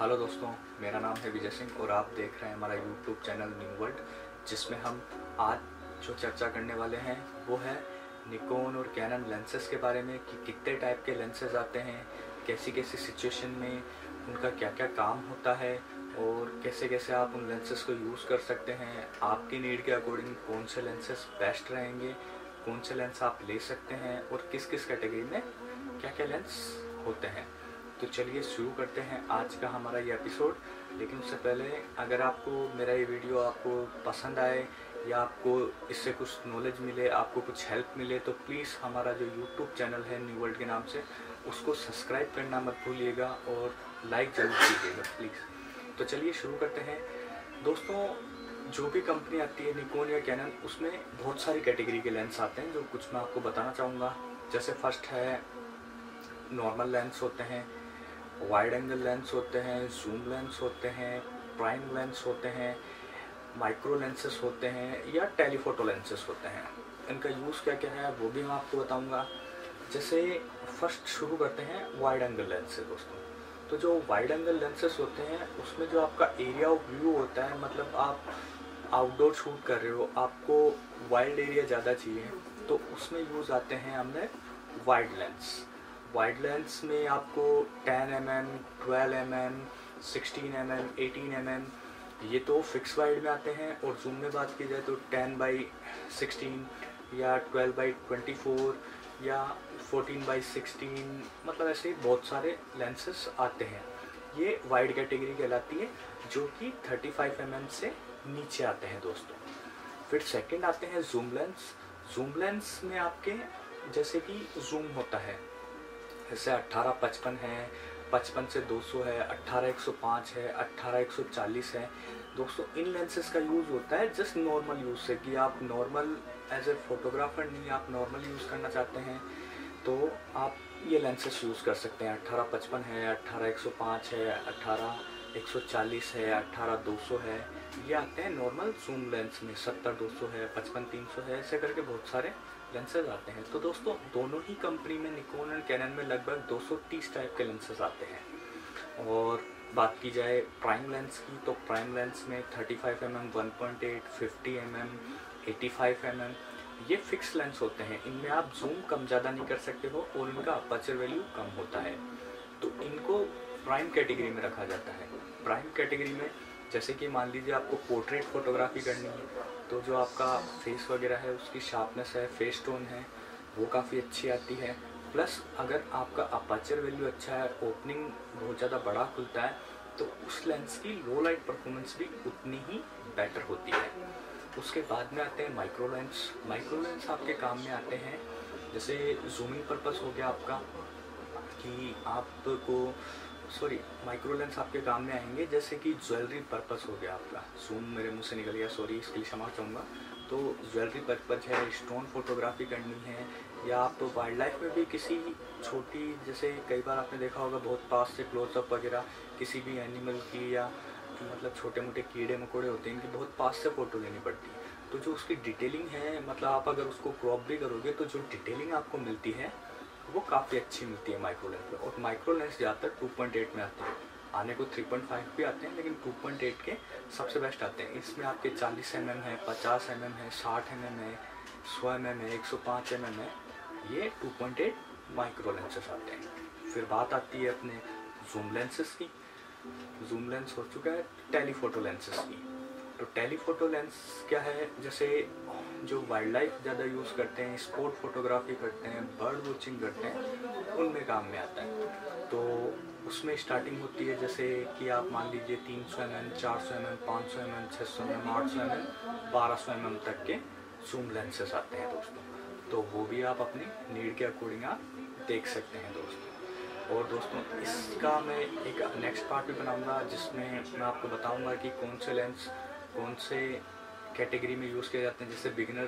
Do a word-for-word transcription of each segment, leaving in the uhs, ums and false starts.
Hello दोस्तों, मेरा नाम है विजय सिंह और आप देख रहे हैं हमारा यूट्यूब चैनल न्यू वर्ल्ड, जिसमें हम आज जो चर्चा करने वाले हैं वो है निकॉन और कैनन लेंसेज के बारे में कि कितने टाइप के लेंसेज आते हैं, कैसी कैसी सिचुएशन में उनका क्या क्या काम होता है और कैसे कैसे आप उन लेंसेज को यूज़ कर सकते हैं। आपकी नीड के अकॉर्डिंग कौन से लेंसेज बेस्ट रहेंगे, कौन से लेंस आप ले सकते हैं और किस किस कैटेगरी में क्या क्या लेंस होते हैं। तो चलिए शुरू करते हैं आज का हमारा ये एपिसोड। लेकिन उससे पहले अगर आपको मेरा ये वीडियो आपको पसंद आए या आपको इससे कुछ नॉलेज मिले, आपको कुछ हेल्प मिले, तो प्लीज़ हमारा जो यूट्यूब चैनल है न्यू वर्ल्ड के नाम से उसको सब्सक्राइब करना मत भूलिएगा और लाइक जरूर कीजिएगा प्लीज़। तो चलिए शुरू करते हैं दोस्तों। जो भी कंपनी आती है निकॉन या कैनन, उसमें बहुत सारी कैटेगरी के लेंस आते हैं जो कुछ मैं आपको बताना चाहूँगा। जैसे फर्स्ट है नॉर्मल लेंस होते हैं, वाइड एंगल लेंस होते हैं, जूम लेंस होते हैं, प्राइम लेंस होते हैं, माइक्रो लेंसेस होते हैं या टेलीफोटो लेंसेस होते हैं। इनका यूज़ क्या क्या है वो भी मैं आपको बताऊंगा। जैसे फर्स्ट शुरू करते हैं वाइड एंगल लेंस से दोस्तों। तो जो वाइड एंगल लेंसेस होते हैं उसमें जो आपका एरिया ऑफ व्यू होता है, मतलब आप आउटडोर शूट कर रहे हो, आपको वाइड एरिया ज़्यादा चाहिए, तो उसमें यूज़ आते हैं हमने वाइड लेंस। वाइड लेंस में आपको ten m m, twelve m m, sixteen m m, eighteen m m, ये तो फिक्स वाइड में आते हैं। और जूम में बात की जाए तो टेन बाई सिक्सटीन या ट्वेल्व बाई ट्वेंटी फोर या फोर्टीन बाई सिक्सटीन, मतलब ऐसे बहुत सारे लेंसेस आते हैं। ये वाइड कैटेगरी कहलाती है, जो कि थर्टी फाइव एम एम से नीचे आते हैं दोस्तों। फिर सेकंड आते हैं जूम लेंस। जूम लेंस में आपके जैसे कि जूम होता है, जैसे अट्ठारह पचपन है, पचपन से दो सौ है, अट्ठारह एक सौ पाँच है, अट्ठारह एक सौ चालीस है दोस्तों। इन लेंसेज का यूज़ होता है जस्ट नॉर्मल यूज़ से, कि आप नॉर्मल एज ए फोटोग्राफर नहीं, आप नॉर्मल यूज़ करना चाहते हैं तो आप ये लेंसेज यूज़ कर सकते हैं। अट्ठारह पचपन है, अट्ठारह एक सौ पाँच है, अट्ठारह एक सौ चालीस है, अट्ठारह दो सौ है, ये आते हैं नॉर्मल जूम लेंस में। सत्तर दो सौ है, पचपन तीन सौ है, ऐसे करके बहुत सारे लेंसेज आते हैं। तो दोस्तों दोनों ही कंपनी में निकॉन और कैनन में लगभग दो सौ तीस टाइप के लेंसेज आते हैं। और बात की जाए प्राइम लेंस की, तो प्राइम लेंस में thirty five m m, one point eight, fifty m m, eighty five m m, ये फिक्स लेंस होते हैं। इनमें आप जूम कम ज़्यादा नहीं कर सकते हो और इनका अपर्चर वैल्यू कम होता है, तो इनको प्राइम कैटेगरी में रखा जाता है। प्राइम कैटेगरी में जैसे कि मान लीजिए आपको पोर्ट्रेट फोटोग्राफी करनी है, तो जो आपका फेस वगैरह है उसकी शार्पनेस है, फेस टोन है, वो काफ़ी अच्छी आती है। प्लस अगर आपका अपर्चर वैल्यू अच्छा है, ओपनिंग बहुत ज़्यादा बड़ा खुलता है, तो उस लेंस की लो लाइट परफॉर्मेंस भी उतनी ही बेटर होती है। उसके बाद में आते हैं माइक्रो लेंस। माइक्रो लेंस आपके काम में आते हैं, जैसे जूमिंग पर्पस हो गया आपका, कि आपको सॉरी माइक्रो लेंस आपके काम में आएंगे जैसे कि ज्वेलरी पर्पस हो गया आपका। जूम मेरे मुंह से निकल गया, सॉरी, इसके लिए क्षमा चाहूँगा। तो ज्वेलरी पर्पस है, स्टोन फोटोग्राफी करनी है, या आप तो वाइल्ड लाइफ में भी किसी छोटी, जैसे कई बार आपने देखा होगा बहुत पास से क्लोजअप वगैरह किसी भी एनिमल की, या मतलब छोटे मोटे कीड़े मकोड़े होते हैं, इनकी बहुत पास से फ़ोटो लेनी पड़ती है। तो जो उसकी डिटेलिंग है, मतलब आप अगर उसको क्रॉप भी करोगे तो जो डिटेलिंग आपको मिलती है वो काफ़ी अच्छी मिलती है माइक्रो लेंस में। और माइक्रो लेंस ज़्यादातर टू पॉइंट एट में आते हैं, आने को थ्री पॉइंट फाइव भी आते हैं, लेकिन टू पॉइंट एट के सबसे बेस्ट आते हैं। इसमें आपके चालीस एम एम है, पचास एम एम है, साठ एम एम है, सौ एम एम है, एक सौ पाँच एम एम है, ये two point eight micro lenses आते हैं। फिर बात आती है अपने जूम लेंसेस की। जूम लेंस हो चुका है टेलीफोटो लेंसेस की। तो टेलीफोटो लेंस क्या है, जैसे जो वाइल्ड लाइफ ज़्यादा यूज़ करते हैं, स्पोर्ट फोटोग्राफी करते हैं, बर्ड वॉचिंग करते हैं, उनमें काम में आता है। तो उसमें स्टार्टिंग होती है जैसे कि आप मान लीजिए तीन सौ एम एम, चार सौ एम एम, पाँच सौ एम एम, छः सौ एम एम, आठ सौ एम एम, बारह सौ एम एम तक के जूम लेंसेस आते हैं दोस्तों। तो वो भी आप अपनी नीड के अकॉर्डिंग आप देख सकते हैं दोस्तों। और दोस्तों इसका मैं एक नेक्स्ट पार्ट भी बनाऊँगा, जिसमें मैं आपको बताऊँगा कि कौन से लेंस कौन से कैटेगरी में यूज़ किए जाते हैं। जैसे बिगिनर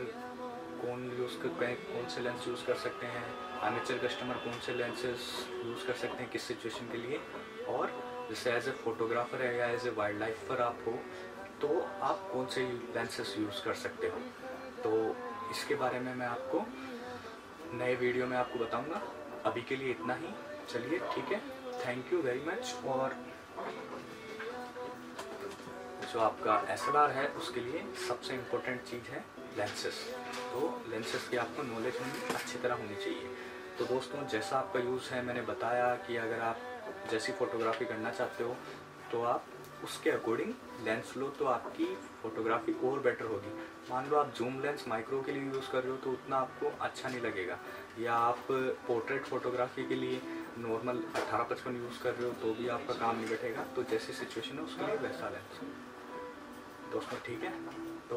कौन यूज़ कर कौन से लेंस यूज़ कर सकते हैं, अमेचर कस्टमर कौन से लेंसेस यूज़ कर सकते हैं किस सिचुएशन के लिए, और जैसे एज ए फोटोग्राफर है या एज ए वाइल्ड लाइफर आप हो तो आप कौन से लेंसेस यूज़ कर सकते हो। तो इसके बारे में मैं आपको नए वीडियो में आपको बताऊँगा। अभी के लिए इतना ही, चलिए ठीक है, थैंक यू वेरी मच। और जो आपका एस एल आर है उसके लिए सबसे इम्पोर्टेंट चीज़ है लेंसेस। तो लेंसेस की आपको नॉलेज होनी अच्छी तरह होनी चाहिए। तो दोस्तों जैसा आपका यूज़ है, मैंने बताया कि अगर आप जैसी फ़ोटोग्राफी करना चाहते हो तो आप उसके अकॉर्डिंग लेंस लो, तो आपकी फ़ोटोग्राफी और बेटर होगी। मान लो आप जूम लेंस माइक्रो के लिए यूज़ कर रहे हो तो उतना आपको अच्छा नहीं लगेगा, या आप पोर्ट्रेट फोटोग्राफी के लिए नॉर्मल अट्ठारह पचपन यूज़ कर रहे हो तो भी आपका काम नहीं बैठेगा। तो जैसी सिचुएशन है उसके लिए वैसा लेंस दोस्तों, ठीक है। तो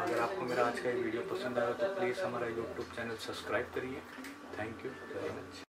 अगर आपको मेरा आज का ये वीडियो पसंद आया तो प्लीज़ हमारा यूट्यूब चैनल सब्सक्राइब करिए। Thank you very much.